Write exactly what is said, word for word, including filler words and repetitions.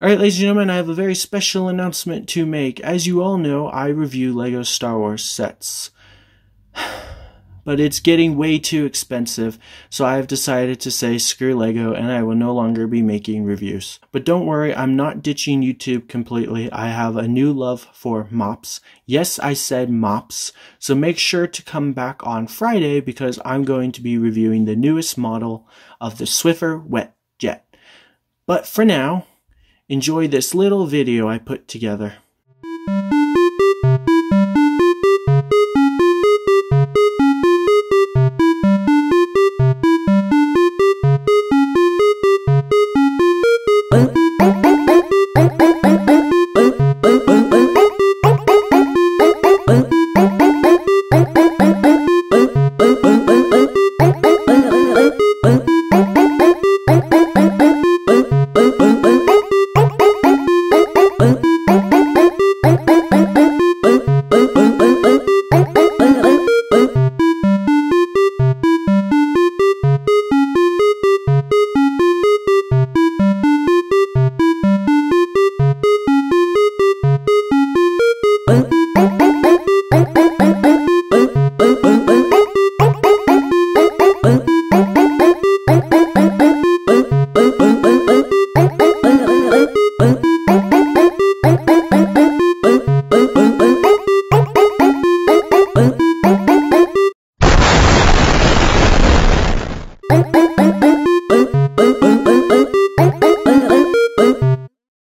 Alright, ladies and gentlemen, I have a very special announcement to make. As you all know, I review LEGO Star Wars sets. But it's getting way too expensive, so I have decided to say screw LEGO and I will no longer be making reviews. But don't worry, I'm not ditching YouTube completely. I have a new love for mops. Yes, I said mops. So make sure to come back on Friday because I'm going to be reviewing the newest model of the Swiffer Wet Jet. But for now, enjoy this little video I put together.